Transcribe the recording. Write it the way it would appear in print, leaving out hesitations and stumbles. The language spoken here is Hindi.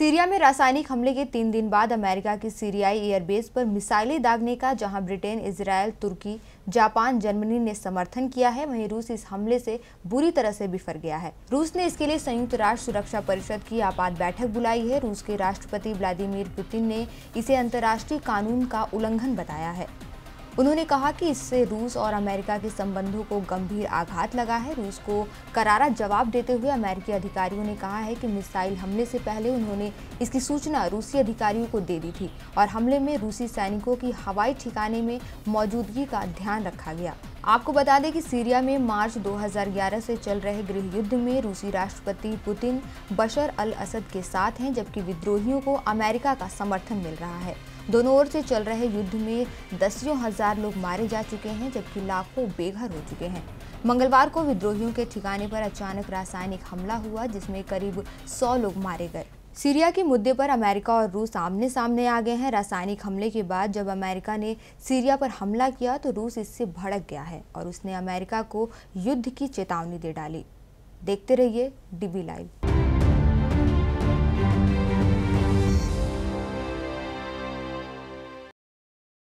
सीरिया में रासायनिक हमले के 3 दिन बाद अमेरिका की सीरियाई एयरबेस पर मिसाइलें दागने का जहां ब्रिटेन, इजरायल, तुर्की, जापान, जर्मनी ने समर्थन किया है, वहीं रूस इस हमले से बुरी तरह से बिफर गया है। रूस ने इसके लिए संयुक्त राष्ट्र सुरक्षा परिषद की आपात बैठक बुलाई है। रूस के राष्ट्रपति व्लादिमिर पुतिन ने इसे अंतर्राष्ट्रीय कानून का उल्लंघन बताया है। उन्होंने कहा कि इससे रूस और अमेरिका के संबंधों को गंभीर आघात लगा है। रूस को करारा जवाब देते हुए अमेरिकी अधिकारियों ने कहा है कि मिसाइल हमले से पहले उन्होंने इसकी सूचना रूसी अधिकारियों को दे दी थी और हमले में रूसी सैनिकों की हवाई ठिकाने में मौजूदगी का ध्यान रखा गया। आपको बता दें कि सीरिया में मार्च 2011 से चल रहे गृह युद्ध में रूसी राष्ट्रपति पुतिन बशर अल असद के साथ हैं, जबकि विद्रोहियों को अमेरिका का समर्थन मिल रहा है। दोनों ओर से चल रहे युद्ध में दसियों हजार लोग मारे जा चुके हैं, जबकि लाखों बेघर हो चुके हैं। मंगलवार को विद्रोहियों के ठिकाने पर अचानक रासायनिक हमला हुआ, जिसमें करीब 100 लोग मारे गए। सीरिया के मुद्दे पर अमेरिका और रूस आमने सामने आ गए हैं। रासायनिक हमले के बाद जब अमेरिका ने सीरिया पर हमला किया तो रूस इससे भड़क गया है और उसने अमेरिका को युद्ध की चेतावनी दे डाली। देखते रहिए DB Live।